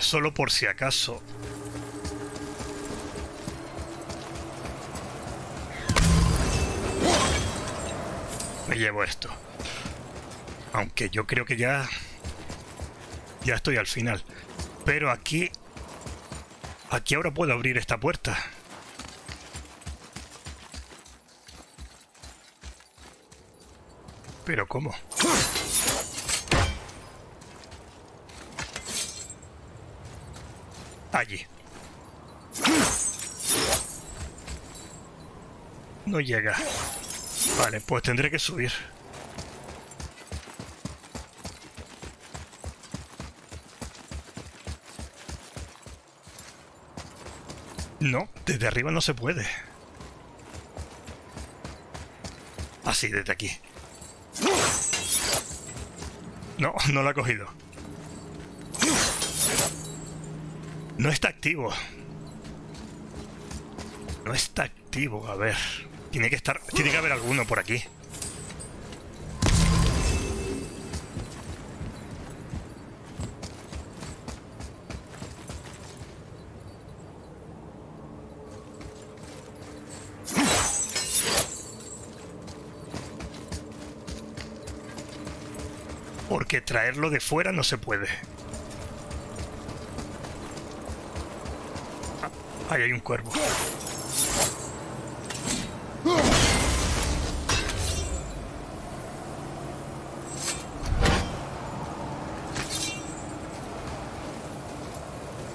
Solo por si acaso. Me llevo esto. Aunque yo creo que ya estoy al final. Pero aquí... aquí ahora puedo abrir esta puerta. Pero ¿cómo? Allí. No llega. Vale, pues tendré que subir. No, desde arriba no se puede. Así, desde aquí. No, no la ha cogido. No está activo. No está activo, a ver. Tiene que estar. Tiene que haber alguno por aquí. porque traerlo de fuera no se puede. Ah, ahí hay un cuervo.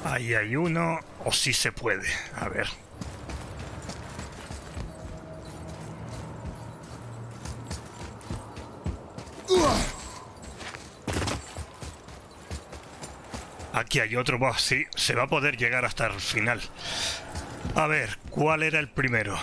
Ahí hay uno, o sí se puede. A ver. Aquí hay otro. Bah, sí, se va a poder llegar hasta el final. A ver, ¿cuál era el primero?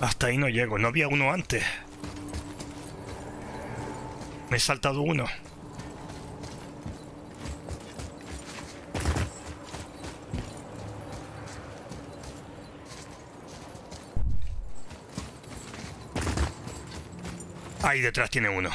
Hasta ahí no llego. No había uno antes. Me he saltado uno. Ahí detrás tiene uno.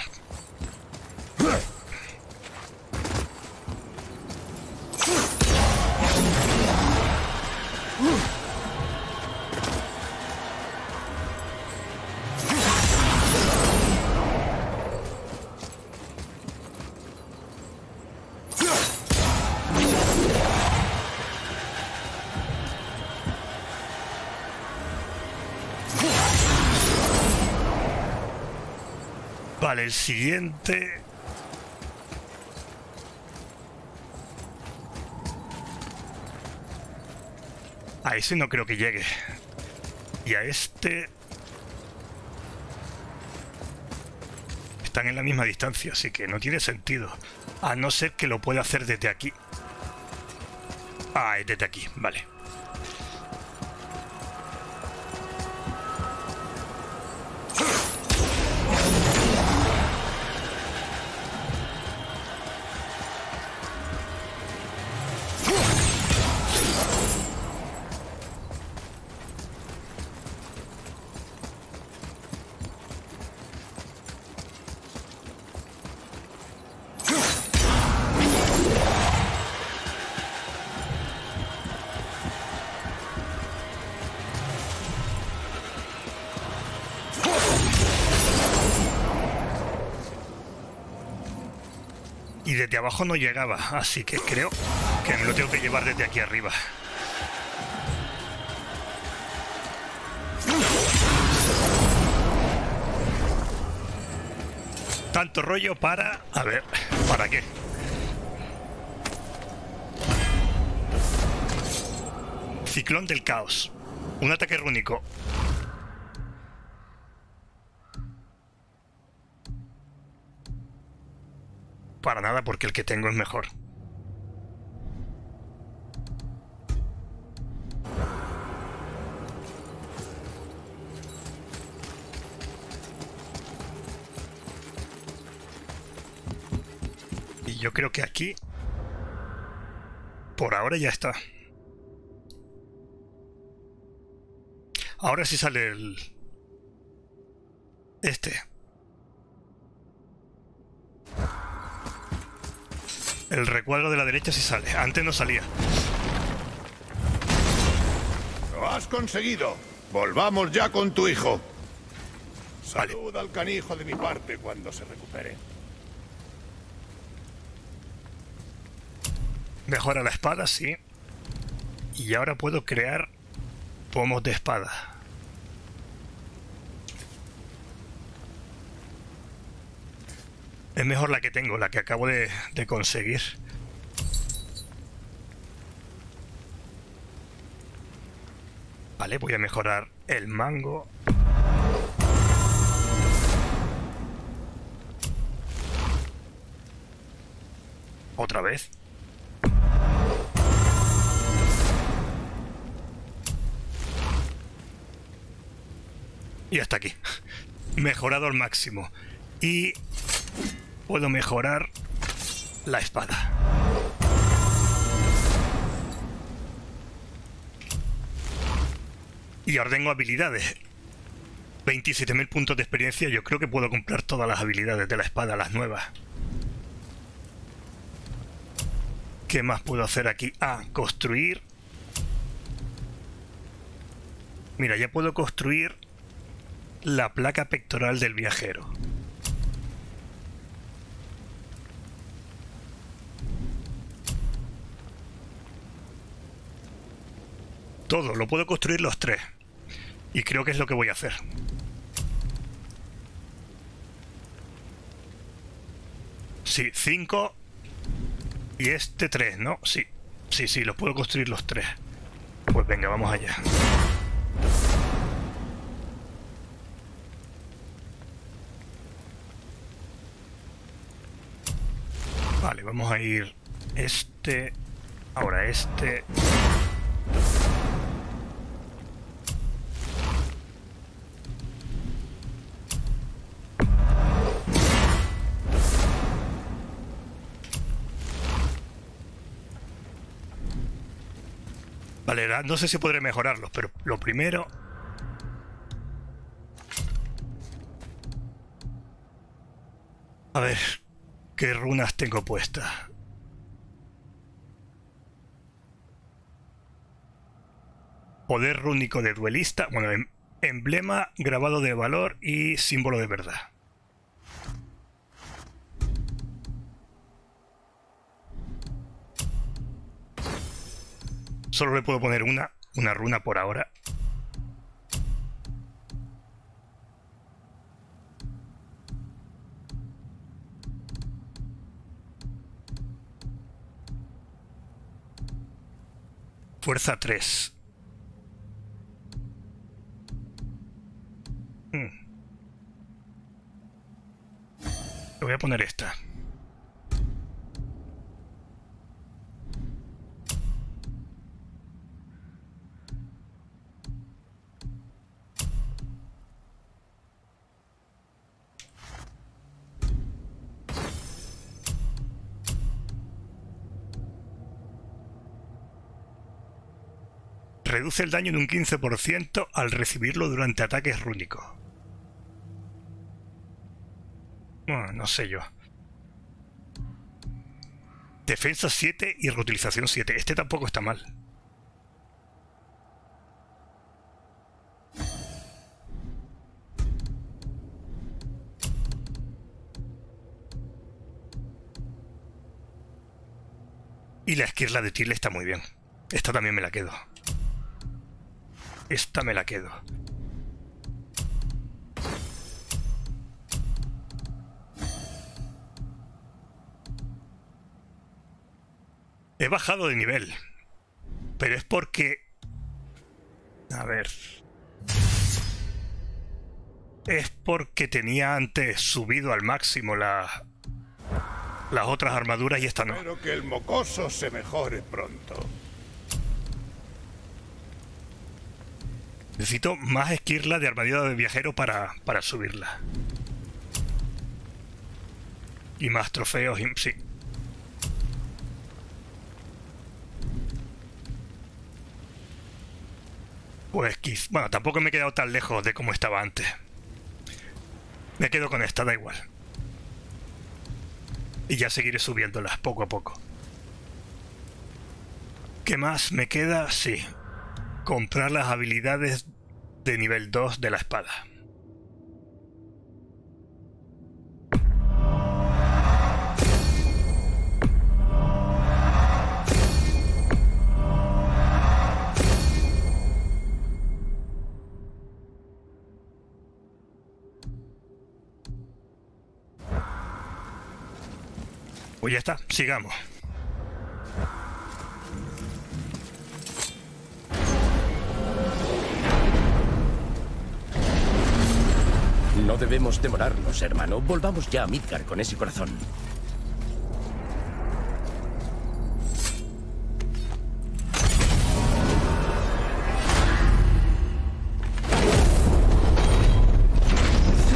Vale, el siguiente... A ese no creo que llegue. Y a este... Están en la misma distancia, así que no tiene sentido. A no ser que lo pueda hacer desde aquí. Ah, es desde aquí, vale. Y desde abajo no llegaba, así que creo que me lo tengo que llevar desde aquí arriba. Tanto rollo para... A ver, ¿para qué? Ciclón del caos. Un ataque rúnico. Para nada, porque el que tengo es mejor. Y yo creo que aquí, por ahora ya está. Ahora sí sale el... Este. El recuadro de la derecha sí sale. Antes no salía. ¡Lo has conseguido! ¡Volvamos ya con tu hijo! Vale. Saluda al canijo de mi parte cuando se recupere. Mejora la espada, sí. Y ahora puedo crear pomos de espada. Es mejor la que tengo, la que acabo de conseguir. Vale, voy a mejorar el mango. Otra vez. Y hasta aquí. Mejorado al máximo. Y... puedo mejorar la espada. Y ordengo habilidades. 27.000 puntos de experiencia. Yo creo que puedo comprar todas las habilidades de la espada, las nuevas. ¿Qué más puedo hacer aquí? Ah, construir. Mira, ya puedo construir la placa pectoral del viajero. Todo, lo puedo construir los tres. Y creo que es lo que voy a hacer. Sí, 5. Y este 3, ¿no? Sí, sí, sí, los puedo construir los tres. Pues venga, vamos allá. Vale, vamos a ir este, ahora este. Vale, no sé si podré mejorarlos, pero lo primero... A ver, ¿qué runas tengo puestas? Poder rúnico de duelista, bueno, emblema, grabado de valor y símbolo de verdad. Solo le puedo poner una runa por ahora. Fuerza 3. Le voy a poner esta. Reduce el daño en un 15% al recibirlo durante ataques rúnicos. Bueno, no sé yo. Defensa 7 y reutilización 7. Este tampoco está mal. Y la esquirla de Tirle está muy bien. Esta también me la quedo. Esta me la quedo. He bajado de nivel. Pero es porque... A ver... Es porque tenía antes subido al máximo las otras armaduras y esta no. Espero que el mocoso se mejore pronto. Necesito más esquirla de armadura de viajero para subirla. Y más trofeos, sí. Pues, bueno, tampoco me he quedado tan lejos de como estaba antes. Me quedo con esta, da igual. Y ya seguiré subiéndolas poco a poco. ¿Qué más me queda? Sí. Comprar las habilidades de nivel 2 de la espada. Pues ya está, sigamos. No debemos demorarnos, hermano. Volvamos ya a Midgar con ese corazón.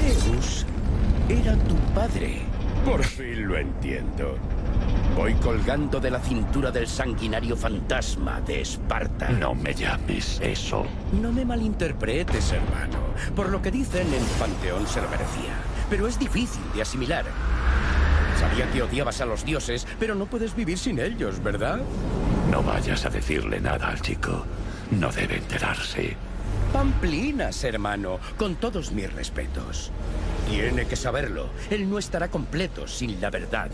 Zeus era tu padre. Por fin lo entiendo. Voy colgando de la cintura del sanguinario fantasma de Esparta. No me llames eso. No me malinterpretes, hermano. Por lo que dicen, el panteón se lo merecía. Pero es difícil de asimilar. Sabía que odiabas a los dioses, pero no puedes vivir sin ellos, ¿verdad? No vayas a decirle nada al chico. No debe enterarse. Pamplinas, hermano, con todos mis respetos. Tiene que saberlo. Él no estará completo sin la verdad.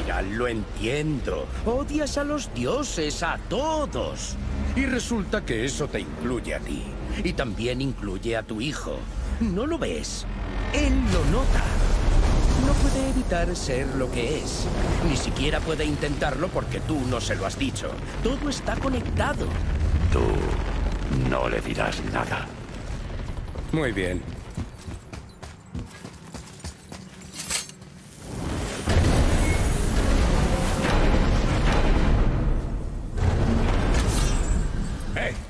Mira, lo entiendo. Odias a los dioses, a todos. Y resulta que eso te incluye a ti. Y también incluye a tu hijo. ¿No lo ves? Él lo nota. No puede evitar ser lo que es. Ni siquiera puede intentarlo porque tú no se lo has dicho. Todo está conectado. Tú no le dirás nada. Muy bien.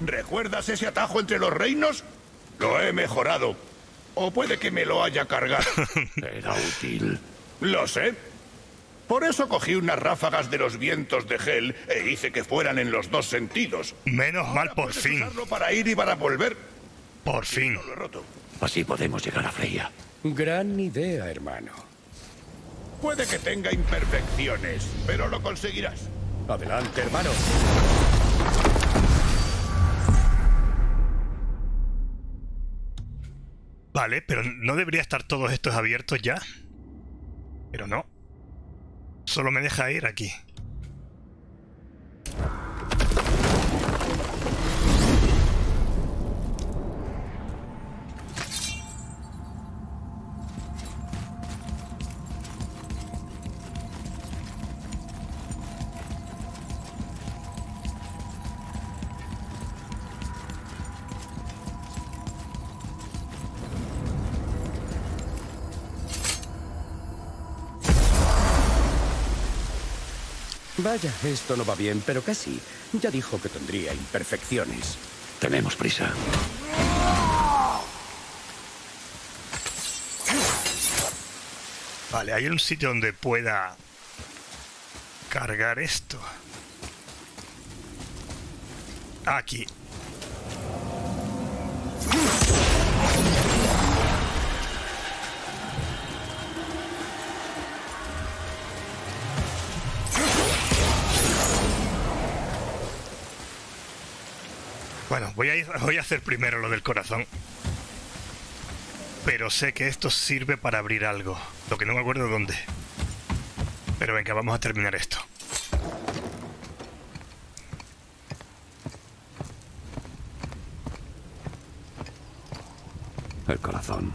¿Recuerdas ese atajo entre los reinos? Lo he mejorado. O puede que me lo haya cargado. Era útil. Lo sé. Por eso cogí unas ráfagas de los vientos de Hel e hice que fueran en los dos sentidos. Menos ahora mal, por fin. Para ir y para volver. Por fin. No lo he roto. Así podemos llegar a Freya. Gran idea, hermano. Puede que tenga imperfecciones, pero lo conseguirás. Adelante, hermano. Vale, pero ¿no debería estar todos estos abiertos ya? Pero no. Solo me deja ir aquí. Vaya, esto no va bien, pero casi. Ya dijo que tendría imperfecciones. Tenemos prisa. Vale, hay un sitio donde pueda cargar esto. Aquí. Bueno, voy a hacer primero lo del corazón. Pero sé que esto sirve para abrir algo. Lo que no me acuerdo dónde. Pero venga, vamos a terminar esto. El corazón.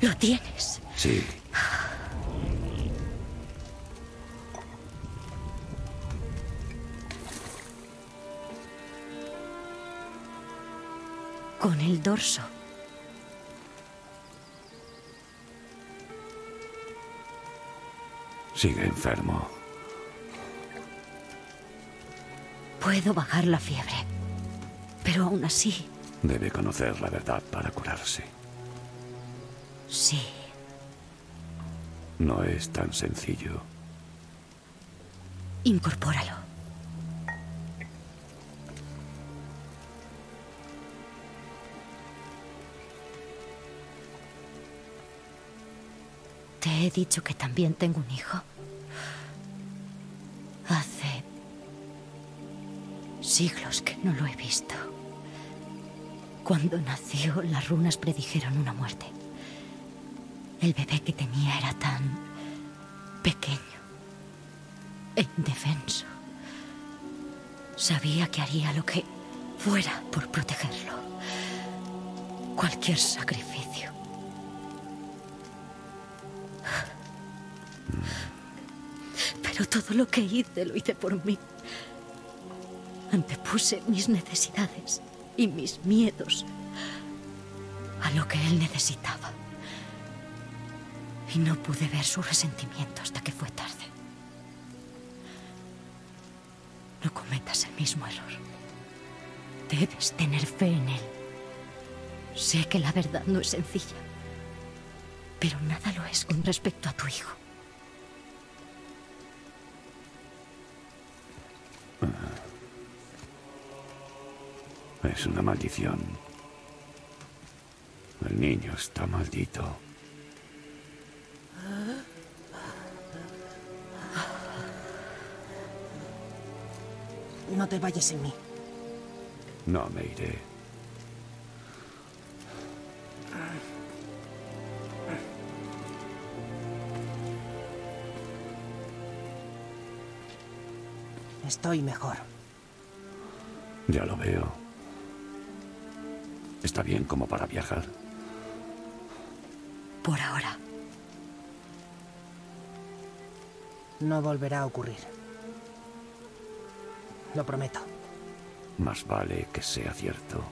¿Lo tienes? Sí. Con el dorso. Sigue enfermo. Puedo bajar la fiebre, pero aún así... Debe conocer la verdad para curarse. Sí. No es tan sencillo. Incorpóralo. He dicho que también tengo un hijo. Hace siglos que no lo he visto. Cuando nació, las runas predijeron una muerte. El bebé que tenía era tan pequeño e indefenso. Sabía que haría lo que fuera por protegerlo. Cualquier sacrificio. Pero todo lo que hice, lo hice por mí. Antepuse mis necesidades y mis miedos a lo que él necesitaba. Y no pude ver su resentimiento hasta que fue tarde. No cometas el mismo error. Debes tener fe en él. Sé que la verdad no es sencilla, pero nada lo es con respecto a tu hijo. Es una maldición. El niño está maldito. No te vayas sin mí. No me iré. Estoy mejor. Ya lo veo. ¿Está bien como para viajar? Por ahora. No volverá a ocurrir. Lo prometo. Más vale que sea cierto.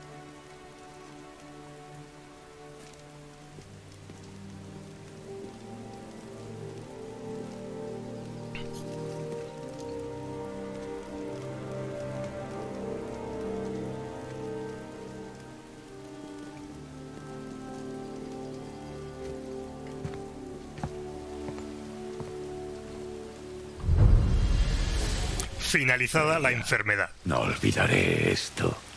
Finalizada la enfermedad. No olvidaré esto.